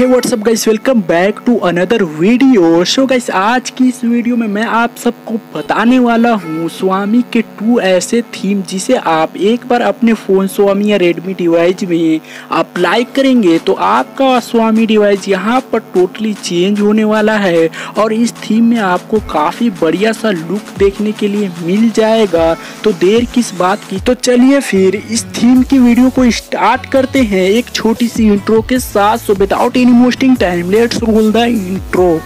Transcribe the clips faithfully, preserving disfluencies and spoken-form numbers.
Hey what's up guys, welcome back to another video. So guys, आज की इस video में मैं आप सबको बताने वाला हूँ Xiaomi के टू ऐसे थीम जिसे आप एक बार अपने फ़ोन Xiaomi या Redmi डिवाइस में अप्लाई करेंगे तो आपका Xiaomi डिवाइस यहाँ पर टोटली चेंज होने वाला है और इस थीम में आपको काफ़ी बढ़िया सा लुक देखने के लिए मिल जाएगा। तो देर किस बात की, तो चलिए फिर इस थीम की वीडियो को स्टार्ट करते हैं एक छोटी सी इंट्रो के साथ। So Without any wasting time, let's roll the intro.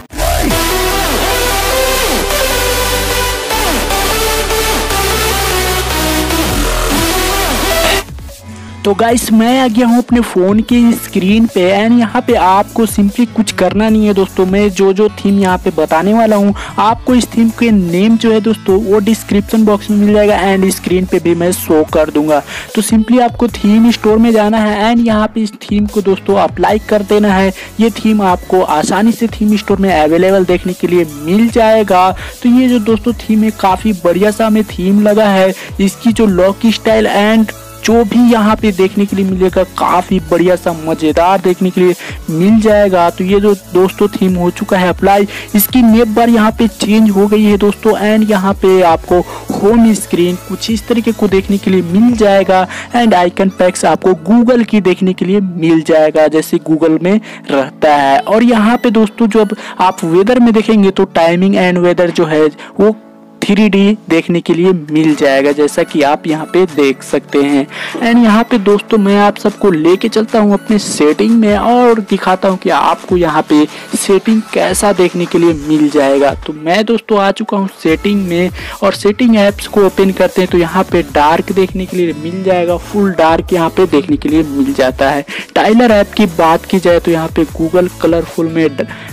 तो गाइस, मैं आ गया हूँ अपने फ़ोन के स्क्रीन पे एंड यहाँ पे आपको सिंपली कुछ करना नहीं है दोस्तों। मैं जो जो थीम यहाँ पे बताने वाला हूँ आपको इस थीम के नेम जो है दोस्तों वो डिस्क्रिप्शन बॉक्स में मिल जाएगा एंड स्क्रीन पे भी मैं शो कर दूंगा। तो सिंपली आपको थीम स्टोर में जाना है एंड यहाँ पे इस थीम को दोस्तों अप्लाई कर देना है। ये थीम आपको आसानी से थीम स्टोर में अवेलेबल देखने के लिए मिल जाएगा। तो ये जो दोस्तों थीम है काफ़ी बढ़िया सा हमें थीम लगा है। इसकी जो लॉक स्टाइल एंड जो भी यहाँ पे देखने के लिए मिलेगा काफ़ी बढ़िया सा मज़ेदार देखने के लिए मिल जाएगा। तो ये जो दोस्तों थीम हो चुका है अप्लाई, इसकी नेम बार यहाँ पे चेंज हो गई है दोस्तों एंड यहाँ पे आपको होम स्क्रीन कुछ इस तरीके को देखने के लिए मिल जाएगा एंड आइकन पैक्स आपको गूगल की देखने के लिए मिल जाएगा जैसे गूगल में रहता है। और यहाँ पे दोस्तों जब आप वेदर में देखेंगे तो टाइमिंग एंड वेदर जो है वो थ्री डी देखने के लिए मिल जाएगा जैसा कि आप यहाँ पे देख सकते हैं। एंड यहाँ पे दोस्तों मैं आप सबको लेके चलता हूँ अपने सेटिंग में और दिखाता हूँ कि आपको यहाँ पे सेटिंग कैसा देखने के लिए मिल जाएगा। तो मैं दोस्तों आ चुका हूँ सेटिंग में और सेटिंग ऐप्स को ओपन करते हैं तो यहाँ पे डार्क देखने के लिए मिल जाएगा, फुल डार्क यहाँ पे देखने के लिए मिल जाता है। टाइलर ऐप की बात की जाए तो यहाँ पे गूगल कलरफुल में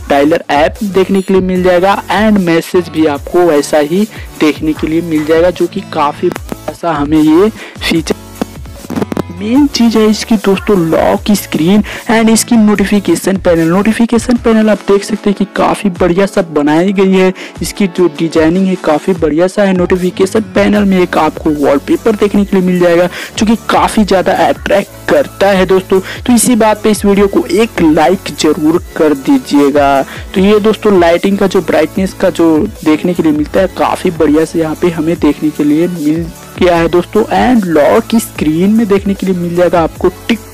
टाइलर ऐप देखने के लिए मिल जाएगा एंड मैसेज भी आपको वैसा ही देखने के लिए मिल जाएगा जो कि काफ़ी ऐसा हमें ये फीचर मेन चीज़ है इसकी दोस्तों लॉक स्क्रीन एंड इसकी नोटिफिकेशन पैनल। नोटिफिकेशन पैनल आप देख सकते हैं कि काफ़ी बढ़िया सा बनाई गई है। इसकी जो डिजाइनिंग है काफ़ी बढ़िया सा है। नोटिफिकेशन पैनल में एक आपको वॉलपेपर देखने के लिए मिल जाएगा जो कि काफ़ी ज़्यादा अट्रैक्ट करता है दोस्तों। तो इसी बात पे इस वीडियो को एक लाइक ज़रूर कर दीजिएगा। तो ये दोस्तों लाइटिंग का जो ब्राइटनेस का जो देखने के लिए मिलता है काफ़ी बढ़िया से यहाँ पे हमें देखने के लिए मिल क्या है दोस्तों। एंड लॉक की स्क्रीन में देखने के लिए मिल जाएगा आपको टिकटॉक।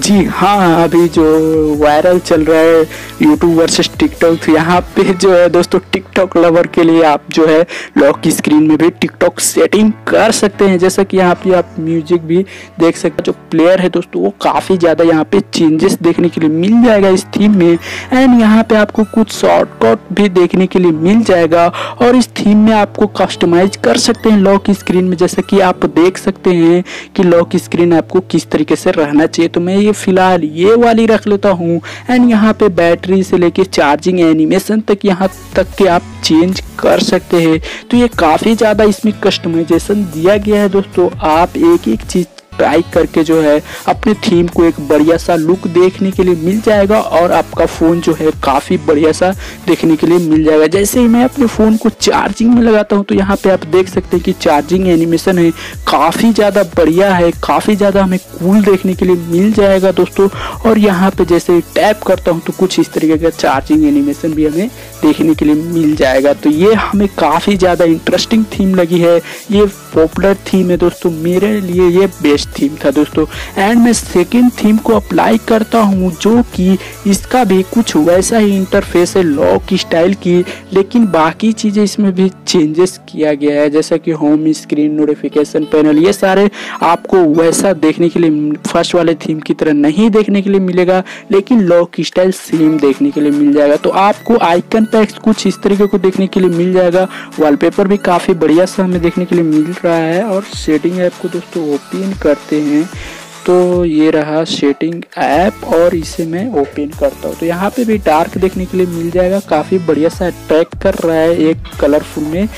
जी हाँ, अभी जो वायरल चल रहा है यूट्यूब वर्सेस टिकटॉक, यहाँ पे जो है दोस्तों टिकटॉक लवर के लिए आप जो है लॉक की स्क्रीन में भी टिकटॉक सेटिंग कर सकते हैं जैसा कि यहाँ पे आप म्यूजिक भी देख सकते हैं। जो प्लेयर है दोस्तों वो काफ़ी ज़्यादा यहाँ पे चेंजेस देखने के लिए मिल जाएगा इस थीम में एंड यहाँ पे आपको कुछ शॉर्टकट भी देखने के लिए मिल जाएगा और इस थीम में आपको कस्टमाइज कर सकते हैं लॉक की स्क्रीन में जैसा कि आप देख सकते हैं कि लॉक स्क्रीन आपको किस तरीके से रहना चाहिए। तो मैं ये फिलहाल ये वाली रख लेता हूँ एंड यहाँ पे बैटरी से लेके चार्जिंग एनिमेशन तक यहाँ तक के आप चेंज कर सकते हैं। तो ये काफ़ी ज़्यादा इसमें कस्टमाइजेशन दिया गया है दोस्तों। आप एक एक चीज़ ट्राई करके जो है अपने थीम को एक बढ़िया सा लुक देखने के लिए मिल जाएगा और आपका फ़ोन जो है काफ़ी बढ़िया सा देखने के लिए मिल जाएगा। जैसे ही मैं अपने फ़ोन को चार्जिंग में लगाता हूं तो यहां पे आप देख सकते हैं कि चार्जिंग एनिमेशन है काफ़ी ज़्यादा बढ़िया है, काफ़ी ज़्यादा हमें कूल देखने के लिए मिल जाएगा दोस्तों। और यहाँ पर जैसे टैप करता हूँ तो कुछ इस तरीके का चार्जिंग एनिमेशन भी हमें देखने के लिए मिल जाएगा। तो ये हमें काफ़ी ज़्यादा इंटरेस्टिंग थीम लगी है। ये पॉपुलर थीम है दोस्तों, मेरे लिए ये बेस्ट थीम था दोस्तों। एंड मैं सेकंड थीम को अप्लाई करता हूँ जो कि इसका भी कुछ वैसा ही इंटरफेस है लॉक स्टाइल की, लेकिन बाकी चीज़ें इसमें भी चेंजेस किया गया है जैसा कि होम स्क्रीन, नोटिफिकेशन पैनल, ये सारे आपको वैसा देखने के लिए फर्स्ट वाले थीम की तरह नहीं देखने के लिए मिलेगा लेकिन लॉक स्टाइल सेम देखने के लिए मिल जाएगा। तो आपको आइकन पैक्स कुछ इस तरीके को देखने के लिए मिल जाएगा। वॉलपेपर भी काफ़ी बढ़िया सा हमें देखने के लिए मिल रहा है। और सेटिंग ऐप को दोस्तों ओपन करते हैं तो ये रहा सेटिंग ऐप और इसे मैं ओपन करता हूँ तो यहाँ पे भी डार्क देखने के लिए मिल जाएगा। काफ़ी बढ़िया सा अट्रैक्ट कर रहा है एक कलरफुल में।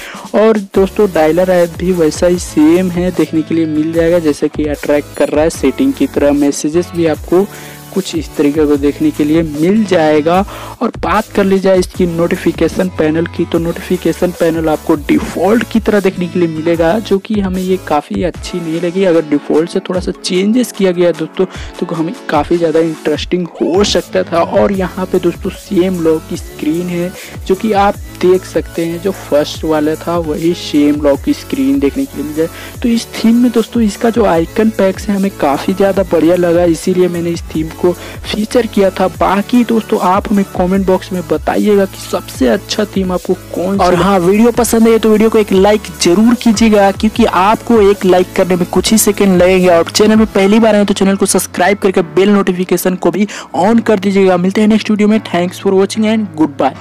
और दोस्तों डायलर ऐप भी वैसा ही सेम है देखने के लिए मिल जाएगा जैसा कि अट्रैक्ट कर रहा है सेटिंग की तरह। मैसेजेस भी आपको कुछ इस तरीके को देखने के लिए मिल जाएगा। और बात कर ली जाए इसकी नोटिफिकेशन पैनल की, तो नोटिफिकेशन पैनल आपको डिफ़ॉल्ट की तरह देखने के लिए मिलेगा, जो कि हमें ये काफ़ी अच्छी नहीं लगी। अगर डिफ़ॉल्ट से थोड़ा सा चेंजेस किया गया दोस्तों तो हमें काफ़ी ज़्यादा इंटरेस्टिंग हो सकता था। और यहाँ पे दोस्तों सेम लॉक की स्क्रीन है जो कि आप देख सकते हैं, जो फर्स्ट वाला था वही सेम लॉक की स्क्रीन देखने के लिए मिल जाए। तो इस थीम में दोस्तों इसका जो आइकन पैक्स है हमें काफ़ी ज़्यादा बढ़िया लगा, इसीलिए मैंने इस थीम को फीचर किया था। बाकी दोस्तों आप हमें कमेंट बॉक्स में बताइएगा कि सबसे अच्छा थीम आपको कौन सा। और हाँ, वीडियो पसंद है तो वीडियो को एक लाइक जरूर कीजिएगा, क्योंकि आपको एक लाइक करने में कुछ ही सेकेंड लगेंगे। और चैनल में पहली बार आए तो चैनल को सब्सक्राइब करके बेल नोटिफिकेशन को भी ऑन कर दीजिएगा। मिलते हैं नेक्स्ट वीडियो में। Thanks for watching and good bye.